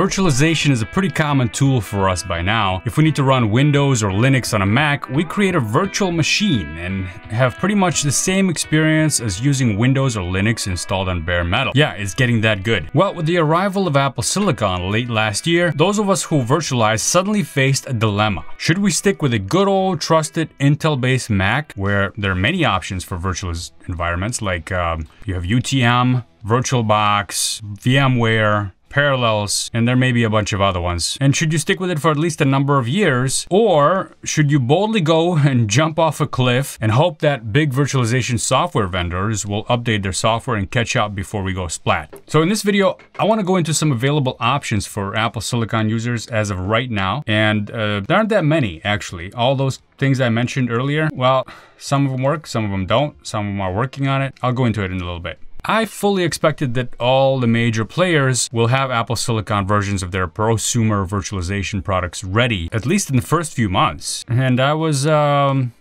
Virtualization is a pretty common tool for us by now. If we need to run Windows or Linux on a Mac, we create a virtual machine and have pretty much the same experience as using Windows or Linux installed on bare metal. Yeah, it's getting that good. Well, with the arrival of Apple Silicon late last year, those of us who virtualized suddenly faced a dilemma. Should we stick with a good old trusted Intel-based Mac, where there are many options for virtual environments, like you have UTM, VirtualBox, VMware, Parallels, and there may be a bunch of other ones. And should you stick with it for at least a number of years, or should you boldly go and jump off a cliff and hope that big virtualization software vendors will update their software and catch up before we go splat? So in this video, I want to go into some available options for Apple Silicon users as of right now, and there aren't that many actually. All those things I mentioned earlier, well, some of them work, some of them don't, some of them are working on it. I'll go into it in a little bit. I fully expected that all the major players will have Apple Silicon versions of their prosumer virtualization products ready, at least in the first few months. And I was wrong.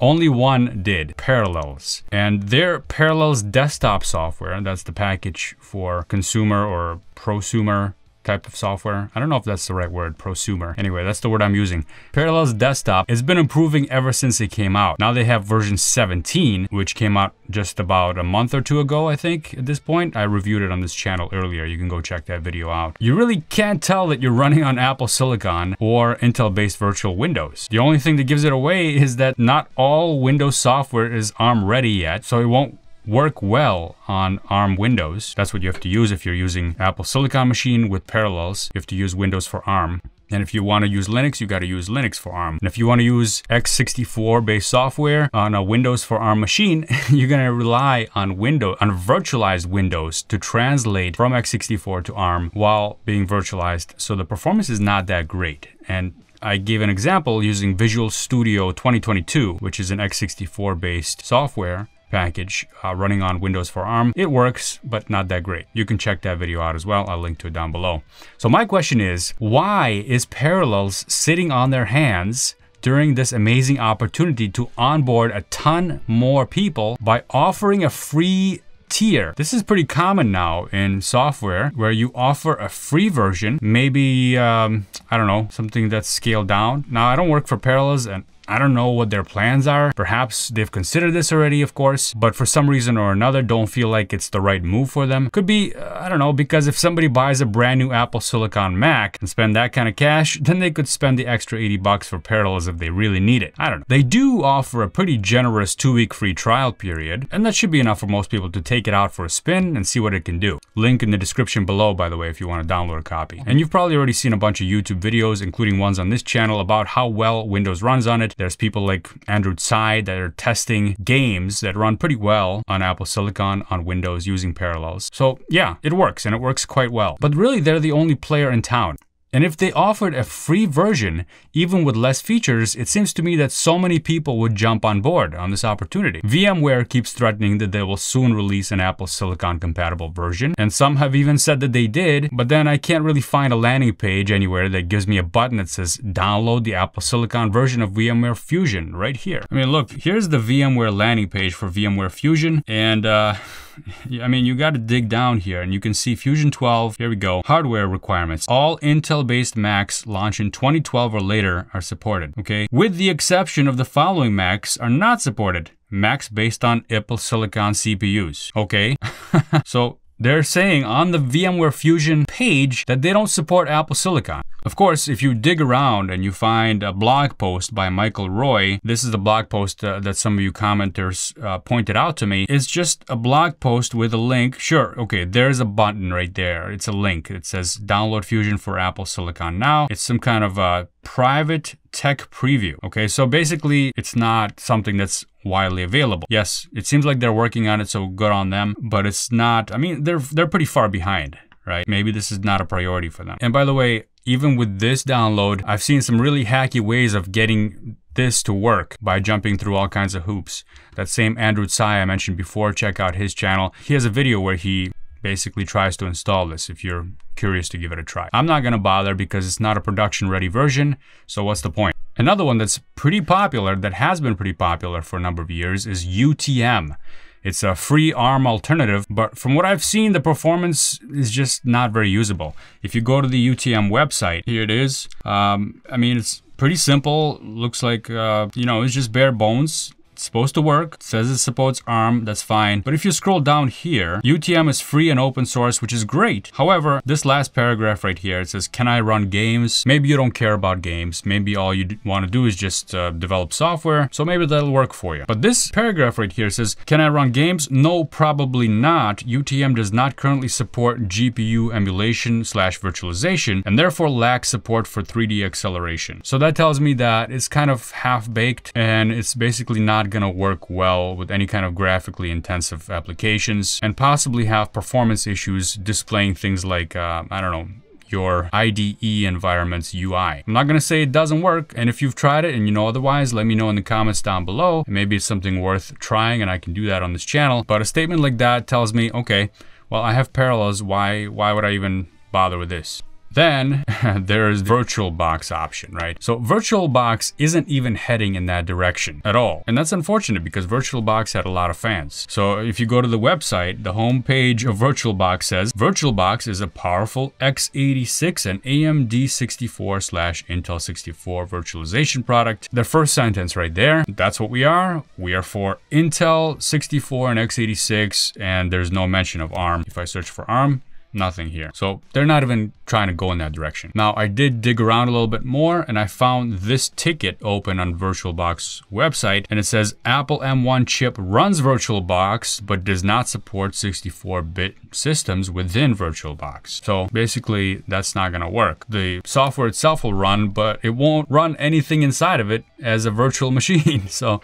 Only one did, Parallels. And their Parallels Desktop software, that's the package for consumer or prosumer type of software. I don't know if that's the right word, prosumer. Anyway, that's the word I'm using. Parallels Desktop has been improving ever since it came out. Now they have version 17, which came out just about a month or two ago, I think, at this point. I reviewed it on this channel earlier. You can go check that video out. You really can't tell that you're running on Apple Silicon or Intel-based virtual Windows. The only thing that gives it away is that not all Windows software is ARM ready yet, so it won't work well on ARM Windows. That's what you have to use if you're using Apple Silicon machine with Parallels. You have to use Windows for ARM. And if you want to use Linux, you got to use Linux for ARM. And if you want to use x64 based software on a Windows for ARM machine, you're going to rely on Windows, on virtualized Windows, to translate from x64 to ARM while being virtualized. So the performance is not that great. And I gave an example using Visual Studio 2022, which is an x64 based software package running on Windows for ARM. It works, but not that great. You can check that video out as well. I'll link to it down below. So my question is, why is Parallels sitting on their hands during this amazing opportunity to onboard a ton more people by offering a free tier? This is pretty common now in software, where you offer a free version, maybe, I don't know, something that's scaled down. Now, I don't work for Parallels, and I don't know what their plans are. Perhaps they've considered this already, of course, but for some reason or another, don't feel like it's the right move for them. Could be, I don't know, because if somebody buys a brand new Apple Silicon Mac and spend that kind of cash, then they could spend the extra $80 for Parallels if they really need it. I don't know. They do offer a pretty generous 2-week free trial period, and that should be enough for most people to take it out for a spin and see what it can do. Link in the description below, by the way, if you want to download a copy. And you've probably already seen a bunch of YouTube videos, including ones on this channel, about how well Windows runs on it. There's people like Andrew Tsai that are testing games that run pretty well on Apple Silicon on Windows using Parallels. So yeah, it works, and it works quite well. But really, they're the only player in town. And if they offered a free version, even with less features, it seems to me that so many people would jump on board on this opportunity. VMware keeps threatening that they will soon release an Apple Silicon compatible version, and some have even said that they did, but then I can't really find a landing page anywhere that gives me a button that says, download the Apple Silicon version of VMware Fusion right here. I mean, look, here's the VMware landing page for VMware Fusion, and I mean, you got to dig down here, and you can see Fusion 12. Here we go. Hardware requirements. All Intel-based Macs launched in 2012 or later are supported, okay? With the exception of the following Macs are not supported. Macs based on Apple Silicon CPUs, okay? So they're saying on the VMware Fusion page that they don't support Apple Silicon. Of course, if you dig around and you find a blog post by Michael Roy, this is the blog post that some of you commenters pointed out to me. It's just a blog post with a link. Sure, okay, there's a button right there. It's a link. It says download Fusion for Apple Silicon now. It's some kind of a private tech preview. Okay, so basically it's not something that's widely available. Yes, it seems like they're working on it, so good on them, but it's not, I mean, they're pretty far behind, right? Maybe this is not a priority for them. And by the way, even with this download, I've seen some really hacky ways of getting this to work by jumping through all kinds of hoops. That same Andrew Tsai I mentioned before, check out his channel. He has a video where he basically tries to install this if you're curious to give it a try. I'm not gonna bother because it's not a production ready version, so what's the point? Another one that's pretty popular, that has been pretty popular for a number of years, is UTM. It's a free ARM alternative, but from what I've seen, the performance is just not very usable. If you go to the UTM website, here it is. I mean, it's pretty simple. Looks like, you know, it's just bare bones. It's supposed to work. It says it supports ARM, that's fine. But if you scroll down here, UTM is free and open source, which is great. However, this last paragraph right here, it says, can I run games? Maybe you don't care about games. Maybe all you want to do is just develop software. So maybe that'll work for you. But this paragraph right here says, can I run games? No, probably not. UTM does not currently support GPU emulation / virtualization and therefore lacks support for 3D acceleration. So that tells me that it's kind of half-baked and it's basically not going to work well with any kind of graphically intensive applications and possibly have performance issues displaying things like, I don't know, your IDE environment's UI. I'm not going to say it doesn't work. And if you've tried it and you know otherwise, let me know in the comments down below. Maybe it's something worth trying and I can do that on this channel. But a statement like that tells me, okay, well, I have Parallels. Why would I even bother with this? Then there's the VirtualBox option, right? So VirtualBox isn't even heading in that direction at all. And that's unfortunate because VirtualBox had a lot of fans. So if you go to the website, the homepage of VirtualBox says, VirtualBox is a powerful x86 and AMD 64/Intel 64 virtualization product. The first sentence right there, that's what we are. We are for Intel 64 and x86, and there's no mention of ARM. If I search for ARM, nothing here. So they're not even trying to go in that direction. Now I did dig around a little bit more and I found this ticket open on VirtualBox website and it says Apple M1 chip runs VirtualBox but does not support 64-bit systems within VirtualBox. So basically that's not gonna work. The software itself will run but it won't run anything inside of it as a virtual machine. So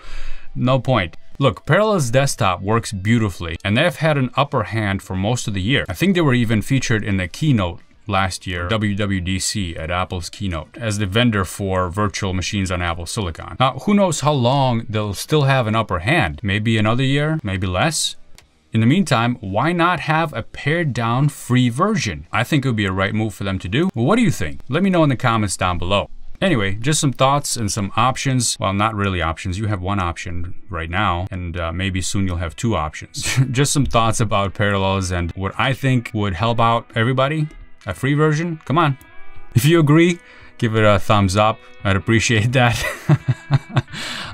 no point. Look, Parallels Desktop works beautifully, and they've had an upper hand for most of the year. I think they were even featured in the keynote last year, WWDC at Apple's keynote, as the vendor for virtual machines on Apple Silicon. Now, who knows how long they'll still have an upper hand? Maybe another year, maybe less? In the meantime, why not have a pared down free version? I think it would be a right move for them to do. Well, what do you think? Let me know in the comments down below. Anyway, just some thoughts and some options. Well, not really options. You have one option right now, and maybe soon you'll have two options. Just some thoughts about Parallels and what I think would help out everybody. A free version? Come on. If you agree, give it a thumbs up. I'd appreciate that.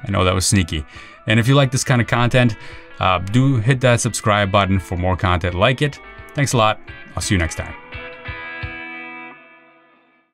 I know that was sneaky. And if you like this kind of content, do hit that subscribe button for more content like it. Thanks a lot. I'll see you next time.